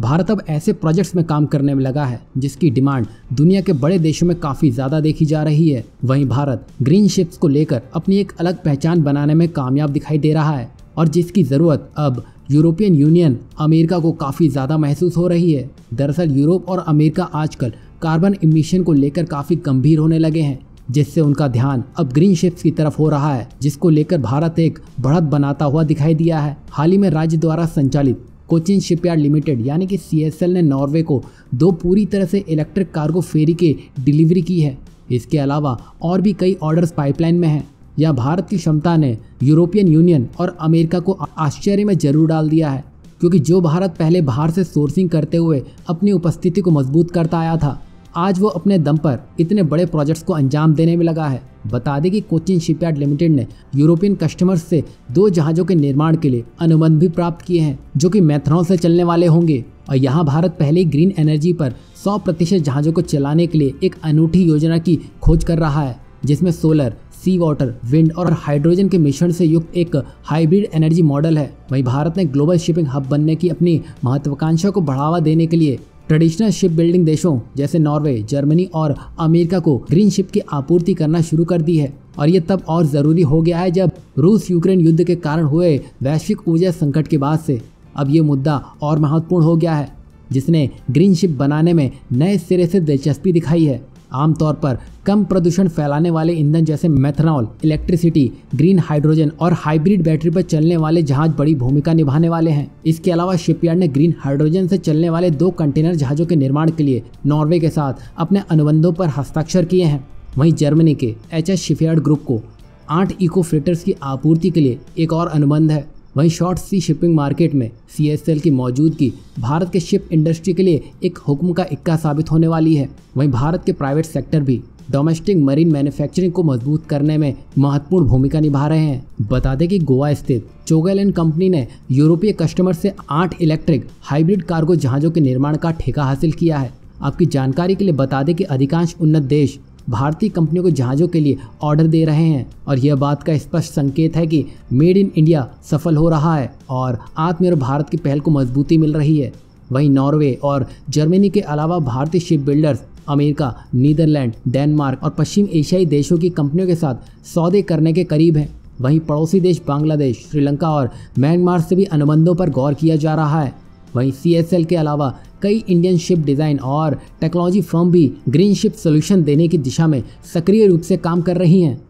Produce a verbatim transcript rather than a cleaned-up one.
भारत अब ऐसे प्रोजेक्ट्स में काम करने में लगा है जिसकी डिमांड दुनिया के बड़े देशों में काफ़ी ज़्यादा देखी जा रही है। वहीं भारत ग्रीन शिप्स को लेकर अपनी एक अलग पहचान बनाने में कामयाब दिखाई दे रहा है और जिसकी ज़रूरत अब यूरोपियन यूनियन अमेरिका को काफ़ी ज़्यादा महसूस हो रही है। दरअसल यूरोप और अमेरिका आजकल कार्बन इमिशन को लेकर काफ़ी गंभीर होने लगे हैं, जिससे उनका ध्यान अब ग्रीन शिप्स की तरफ हो रहा है, जिसको लेकर भारत एक बढ़त बनाता हुआ दिखाई दिया है। हाल ही में राज्य द्वारा संचालित कोचिन शिपयार्ड लिमिटेड यानी कि सी एस एल ने नॉर्वे को दो पूरी तरह से इलेक्ट्रिक कार्गो फेरी की डिलीवरी की है। इसके अलावा और भी कई ऑर्डर्स पाइपलाइन में हैं। यह भारत की क्षमता ने यूरोपियन यूनियन और अमेरिका को आश्चर्य में जरूर डाल दिया है, क्योंकि जो भारत पहले बाहर से सोर्सिंग करते हुए अपनी उपस्थिति को मजबूत करता आया था, आज वो अपने दम पर इतने बड़े प्रोजेक्ट्स को अंजाम देने में लगा है। बता दें कि कोचिन शिपयार्ड लिमिटेड ने यूरोपियन कस्टमर्स से दो जहाज़ों के निर्माण के लिए अनुबंध भी प्राप्त किए हैं, जो कि मेथनॉल से चलने वाले होंगे। और यहाँ भारत पहले ही ग्रीन एनर्जी पर सौ प्रतिशत जहाज़ों को चलाने के लिए एक अनूठी योजना की खोज कर रहा है, जिसमें सोलर, सी वाटर, विंड और हाइड्रोजन के मिश्रण से युक्त एक हाइब्रिड एनर्जी मॉडल है। वहीं भारत ने ग्लोबल शिपिंग हब बनने की अपनी महत्वाकांक्षा को बढ़ावा देने के लिए ट्रेडिशनल शिप बिल्डिंग देशों जैसे नॉर्वे, जर्मनी और अमेरिका को ग्रीन शिप की आपूर्ति करना शुरू कर दी है। और ये तब और ज़रूरी हो गया है जब रूस यूक्रेन युद्ध के कारण हुए वैश्विक ऊर्जा संकट के बाद से अब ये मुद्दा और महत्वपूर्ण हो गया है, जिसने ग्रीन शिप बनाने में नए सिरे से दिलचस्पी दिखाई है। आमतौर पर कम प्रदूषण फैलाने वाले ईंधन जैसे मेथनॉल, इलेक्ट्रिसिटी, ग्रीन हाइड्रोजन और हाइब्रिड बैटरी पर चलने वाले जहाज बड़ी भूमिका निभाने वाले हैं। इसके अलावा शिपयार्ड ने ग्रीन हाइड्रोजन से चलने वाले दो कंटेनर जहाज़ों के निर्माण के लिए नॉर्वे के साथ अपने अनुबंधों पर हस्ताक्षर किए हैं। वहीं जर्मनी के एच एस शिपयार्ड ग्रुप को आठ इको फ्रेटर्स की आपूर्ति के लिए एक और अनुबंध है। वहीं शॉर्ट सी शिपिंग मार्केट में सी एस एल की मौजूदगी भारत के शिप इंडस्ट्री के लिए एक हुक्म का इक्का साबित होने वाली है। वहीं भारत के प्राइवेट सेक्टर भी डोमेस्टिक मरीन मैन्युफैक्चरिंग को मजबूत करने में महत्वपूर्ण भूमिका निभा रहे हैं। बता दें कि गोवा स्थित चोगलैंड कंपनी ने यूरोपीय कस्टमर से आठ इलेक्ट्रिक हाइब्रिड कार्गो जहाज़ों के निर्माण का ठेका हासिल किया है। आपकी जानकारी के लिए बता दें कि अधिकांश उन्नत देश भारतीय कंपनियों को जहाज़ों के लिए ऑर्डर दे रहे हैं और यह बात का स्पष्ट संकेत है कि मेड इन इंडिया सफल हो रहा है और आत्मनिर्भर भारत की पहल को मजबूती मिल रही है। वहीं नॉर्वे और जर्मनी के अलावा भारतीय ship builders America, Netherlands, Denmark और पश्चिम एशियाई देशों की कंपनियों के साथ सौदे करने के करीब हैं। वहीं पड़ोसी देश बांग्लादेश, श्रीलंका और म्यांमार से भी अनुबंधों पर गौर किया जा रहा है। वहीं सी एस एल के अलावा कई इंडियन शिप डिज़ाइन और टेक्नोलॉजी फर्म भी ग्रीन शिप सोल्यूशन देने की दिशा में सक्रिय रूप से काम कर रही हैं।